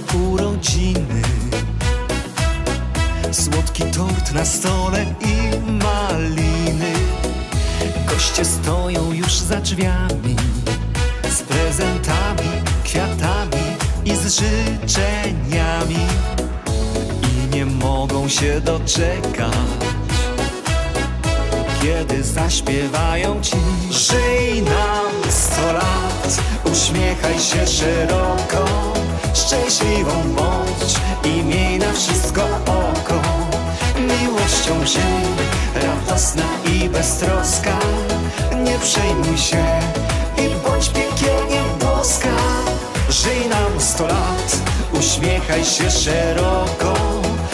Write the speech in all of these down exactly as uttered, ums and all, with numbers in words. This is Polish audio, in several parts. nasze urodziny. Słodki tort na stole i maliny. Goście stoją już za drzwiami z prezentami, kwiatami i z życzeniami. I nie mogą się doczekać, kiedy zaśpiewają ci: żyj nam sto lat, uśmiechaj się szeroko, szczęśliwą bądź i miej na wszystko oko. Miłością żyj, radosna i beztroska, nie przejmuj się i bądź piekielnie boska. Żyj nam sto lat, uśmiechaj się szeroko,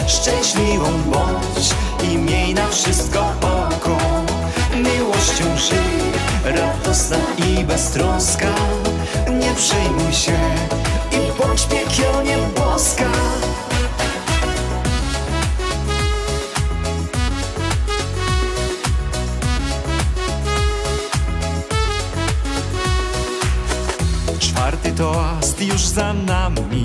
szczęśliwą bądź i miej na wszystko oko. Miłością żyj, radosna i beztroska, nie przejmuj się i bądź piekielnie boska. Czwarty toast już za nami,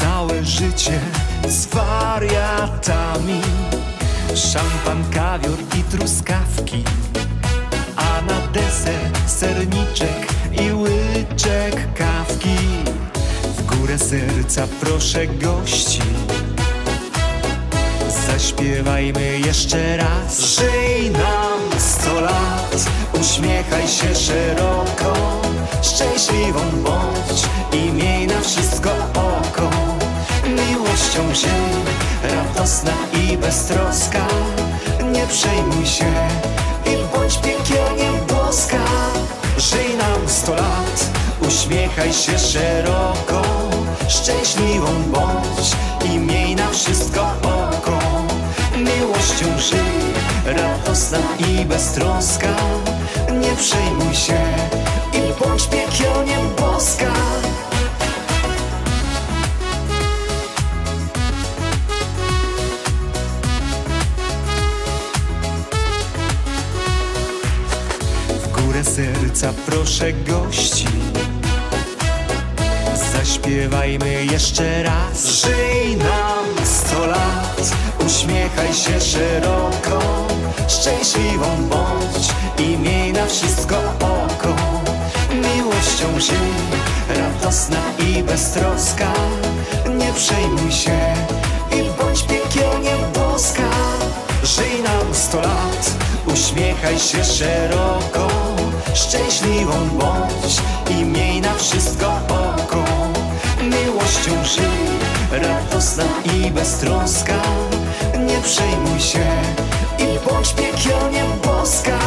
całe życie z wariatami. Szampan, kawior i truskawki, a na deser serniczek i łyczek kawki. W górę serca proszę gości, zaśpiewajmy jeszcze raz. Żyj nam sto lat, uśmiechaj się szeroko, szczęśliwą bądź i miej na wszystko oko. Miłością żyj, radosna i beztroska, nie przejmuj się i bądź piekielnie boska. Żyj nam sto lat, uśmiechaj się szeroko, szczęśliwą bądź i miej na wszystko oko. Miłością żyj, radosna i beztroska, nie przejmuj się i bądź piekielnie boska. Serca proszę gości, zaśpiewajmy jeszcze raz. Żyj nam sto lat, uśmiechaj się szeroko, szczęśliwą bądź i miej na wszystko oko. Miłością żyj, radosna i beztroska, nie przejmuj się i bądź piekielnie boska. Żyj nam sto lat, uśmiechaj się szeroko, szczęśliwą bądź i miej na wszystko oko. Miłością żyj, radosna i beztroska, nie przejmuj się i bądź piekielnie boska.